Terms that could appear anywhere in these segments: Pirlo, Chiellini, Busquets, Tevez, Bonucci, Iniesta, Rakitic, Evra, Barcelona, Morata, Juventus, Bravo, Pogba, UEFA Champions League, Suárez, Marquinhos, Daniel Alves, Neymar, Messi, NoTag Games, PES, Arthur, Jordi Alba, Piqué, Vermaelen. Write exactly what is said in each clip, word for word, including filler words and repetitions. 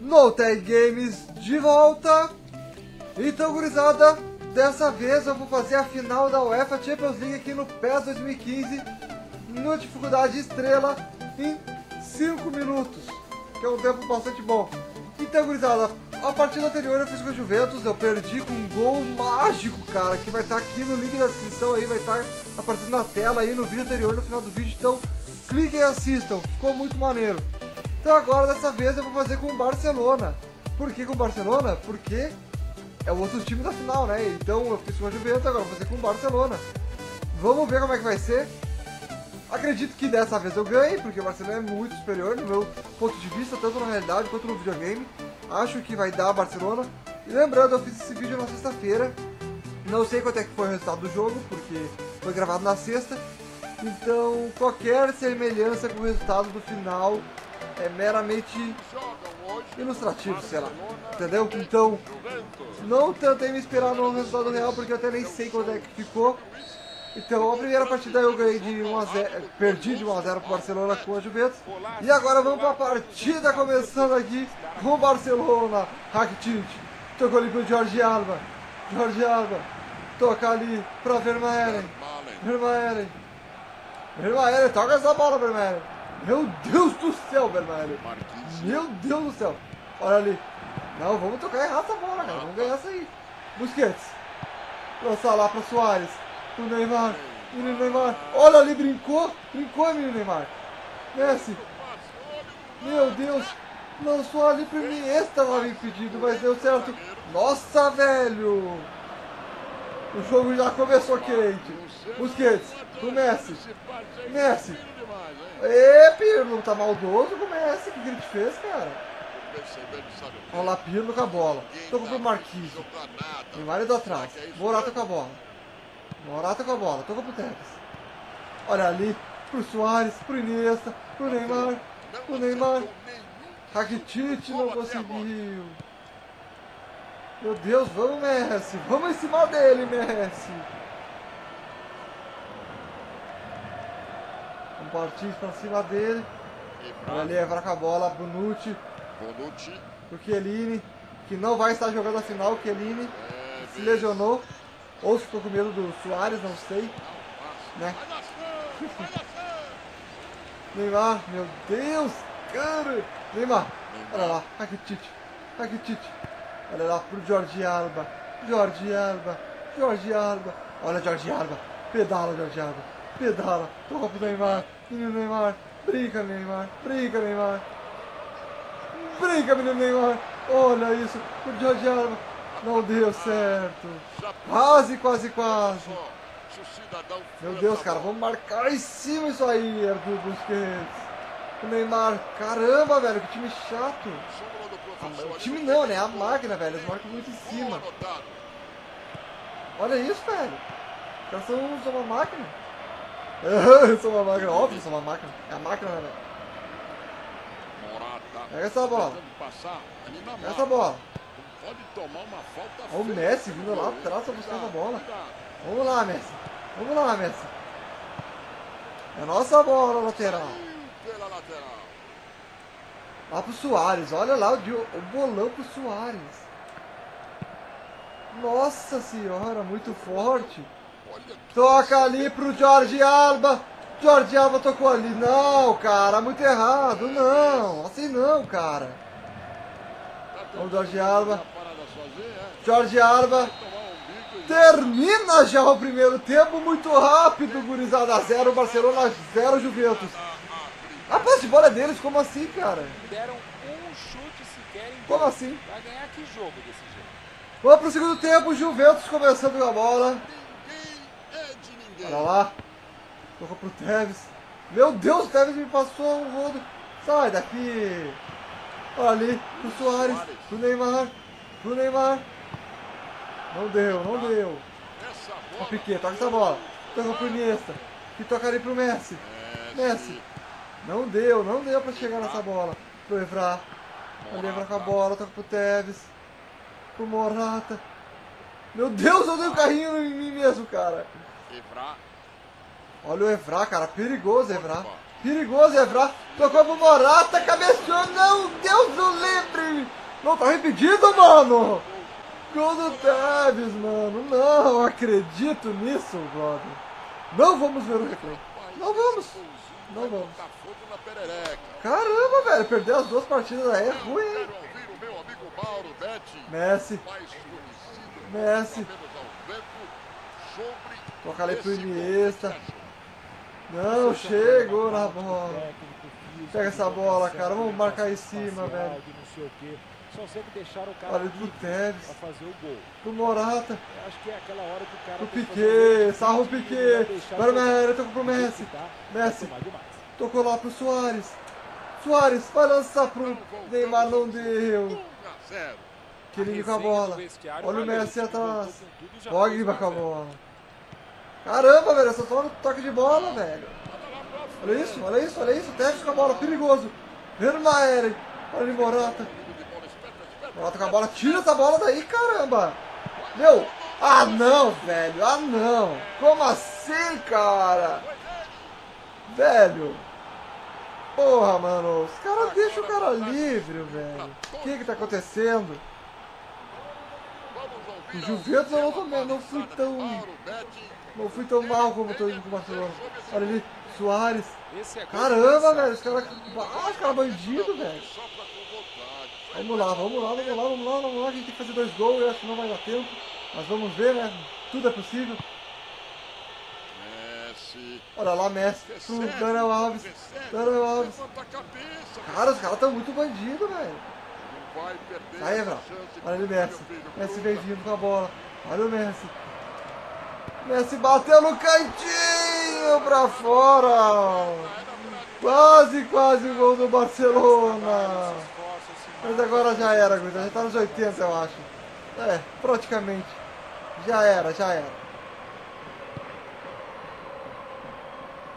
NoTag Games de volta. Então, gurizada, dessa vez eu vou fazer a final da UEFA Champions League aqui no PES dois mil e quinze, no dificuldade estrela, em cinco minutos, que é um tempo bastante bom. Então, gurizada, a partida anterior eu fiz com a Juventus, eu perdi com um gol mágico, cara, que vai estar aqui no link da descrição, aí vai estar aparecendo na tela aí no vídeo anterior, no final do vídeo, então cliquem e assistam, ficou muito maneiro. Então agora, dessa vez, eu vou fazer com o Barcelona. Por que com o Barcelona? Porque é o outro time da final, né? Então eu fiz com a Juventus, agora vou fazer com o Barcelona. Vamos ver como é que vai ser. Acredito que dessa vez eu ganhe, porque o Barcelona é muito superior no meu ponto de vista, tanto na realidade quanto no videogame. Acho que vai dar a Barcelona. E lembrando, eu fiz esse vídeo na sexta-feira. Não sei quanto é que foi o resultado do jogo, porque foi gravado na sexta. Então qualquer semelhança com o resultado do final é meramente ilustrativo, sei lá, entendeu? Então não tentei me inspirar no resultado real, porque eu até nem sei quanto é que ficou. Então a primeira partida eu ganhei de um a zero, perdi de um a zero para o Barcelona com a Juventus. E agora vamos para a partida, começando aqui com o Barcelona. Rakitic, tocou ali para o Jordi Alba. Jordi Alba, toca ali para Vermaelen. Vermaelen. Vermaelen, toca essa bola, Vermaelen. Meu Deus do céu, Vermaelen. Meu Deus do céu. Olha ali. Não, vamos tocar errado essa bola, cara. Vamos ganhar essa aí. Busquets, lançar lá para Suárez. O Neymar, menino Neymar, olha ali, brincou, brincou, menino Neymar. Messi, meu Deus, lançou ali para mim, esse estava impedido, mas deu certo. Nossa, velho, o jogo já começou quente. Busquets, o Messi, Messi, e Pirlo, tá maldoso com o Messi, o que ele te fez, cara? Olha lá, Pirlo com a bola, tocou pro Marquinhos, Neymar indo atrás, Morata com a bola. Morata com a bola, toca pro Tevez. Olha ali, pro Suárez, pro Iniesta, pro Neymar, pro Neymar. Rakitic não conseguiu. Meu Deus, vamos, Messi. Vamos em cima dele, Messi. Vamos partir pra cima dele. Olha ali, Evra com a bola, Bonucci. Pro Chiellini, que não vai estar jogando a final. O Chiellini se lesionou. Ou ficou com medo do Suárez, não sei, né? Neymar, meu Deus, cara! Neymar, olha lá, Rakitic, Rakitic, olha lá pro Jordi Alba, Jordi Alba, Jordi Alba, olha Jordi Alba, pedala Jordi Alba, pedala, toca pro Neymar, menino Neymar, brinca Neymar, brinca Neymar, brinca menino Neymar, olha isso, pro Jordi Alba. Não deu certo. Quase, quase, quase. Meu Deus, cara, vamos marcar em cima isso aí, Arthur, Busquets. O Neymar, caramba, velho, que time chato. O time não, né? A máquina, velho, eles marcam muito em cima. Olha isso, velho. Os caras são, são uma máquina. Eu sou uma máquina, óbvio, sou uma máquina. É a máquina, né, velho? Pega essa bola. Pega essa bola. Pode tomar uma falta. Olha o Messi vindo lá atrás pra buscar a bola. Vamos lá, Messi. Vamos lá, Messi. É a nossa bola, lateral. Lá pro Suárez. Olha lá o, o bolão pro Suárez. Nossa senhora, muito forte. Toca ali pro Jordi Alba. Jordi Alba tocou ali. Não, cara, muito errado. Não, assim não, cara. O Jordi Alba, Jordi Alba, termina já o primeiro tempo muito rápido, gurizada. Zero Barcelona, zero Juventus. A posse de bola é deles, como assim, cara? Como assim? Vamos pro segundo tempo, Juventus começando com a bola. Olha lá, tocou pro Tevez. Meu Deus, o Tevez me passou um rodo. Sai daqui. Olha ali, pro Suárez, pro Neymar, pro Neymar. Não deu, não deu. O Piqué, toca essa bola. Toca pro Iniesta, que toca ali pro Messi. Messi. Não deu, não deu pra chegar nessa bola. Pro Evra. Ali Evra com a bola, toca pro Tevez. Pro Morata. Meu Deus, eu dei um carrinho em mim mesmo, cara. Olha o Evra, cara, perigoso, Evra. Perigoso, Evra. Tocou pro Morata, cabeceou, não, Deus o livre! Não, tá repetido, mano! Gol do Tevez, mano! Não acredito nisso, brother! Não vamos ver o replay! Não vamos! Não vamos! Caramba, velho! Perder as duas partidas aí é ruim, hein? Messi! Messi! Toca ali pro Iniesta! Não, chegou na bola! Pega essa bola, cara! Vamos marcar em cima, velho! Só sempre deixaram o cara ali do Tevez, pra fazer o gol. Pro Morata. Acho que é aquela hora que o cara. Pro Piqué, sarra o Piqué. Vermaelen, tocou pro Messi. Messi. Tocou lá pro Suárez. Suárez vai lançar pro Neymar, não deu. Chiellini com a bola. Olha o Messi atrás. Pogba com a bola. Caramba, velho, só toma toque de bola, velho. Olha isso, olha isso, olha isso. Tevez com a bola, perigoso. Vermaelen. Olha ele, Morata. Morata com a bola, tira essa bola daí, caramba! Meu! Ah não, velho! Ah não! Como assim, cara? Velho! Porra, mano! Os caras deixam o cara livre, velho! O que que tá acontecendo? O Juventus eu não também, não fui tão... Não fui tão mal como eu tô indo com o Barcelona. Olha ali, Suárez! Caramba, velho! Os caras... Ah, os caras bandidos, velho! Vamos lá, vamos lá, vamos lá, vamos lá, vamos lá, a gente tem que fazer dois gols, eu acho que não vai dar tempo, mas vamos ver, né, tudo é possível. Messi. Olha lá, Messi, pro Daniel Alves, Daniel Alves. Cara, os caras estão muito bandidos, velho. Sai, Evra, olha ele, Messi, Messi vem vindo com a bola, olha o Messi. Messi bateu no cantinho, pra fora, quase, quase o gol do Barcelona. Mas agora já era, Guita. Já tá nos oitenta, eu acho. É, praticamente. Já era, já era.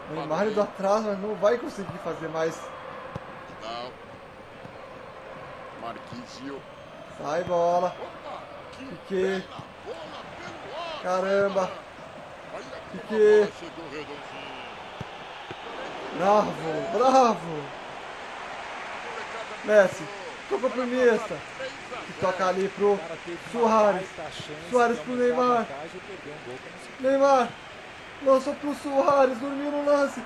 O Neymar do atraso, mas não vai conseguir fazer mais. Marquinhos. Sai, bola. Piqué. Caramba. Piqué. Bravo, bravo. Messi. Tocou pro Iniesta, que toca ali pro Suárez, Suárez pro Neymar, Neymar, lançou pro Suárez, dormiu no lance,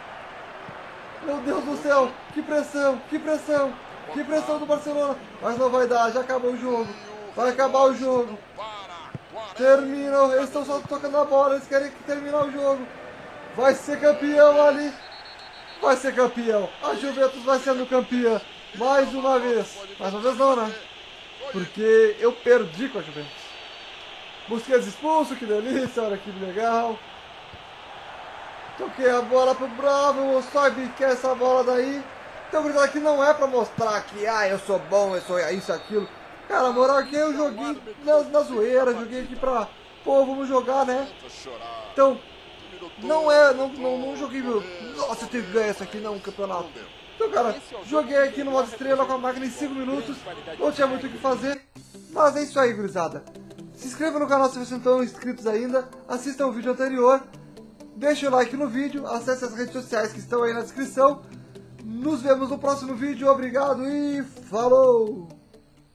meu Deus do céu, que pressão, que pressão, que pressão do Barcelona, mas não vai dar, já acabou o jogo, vai acabar o jogo, terminam, eles estão só tocando a bola, eles querem terminar o jogo, vai ser campeão ali, vai ser campeão, a Juventus vai sendo campeã. Mais uma vez, mais uma vez não, né? Porque eu perdi com a Juventus. Busquets expulso, que delícia, olha que legal. Toquei a bola pro Bravo, sabe que é essa bola daí. Então, gritar que não é pra mostrar que, ah, eu sou bom, eu sou isso, aquilo. Cara, moral que eu joguei na, na zoeira, joguei aqui pra, pô, vamos jogar, né? Então, não é, não, não, não joguei, meu, nossa, eu tenho que ganhar isso aqui, não, campeonato. Então, cara, joguei aqui no modo estrela com a máquina em cinco minutos, não tinha muito o que fazer, mas é isso aí, gurizada. Se inscreva no canal se vocês não estão inscritos ainda, assistam o vídeo anterior, deixa o like no vídeo, acesse as redes sociais que estão aí na descrição. Nos vemos no próximo vídeo, obrigado e falou!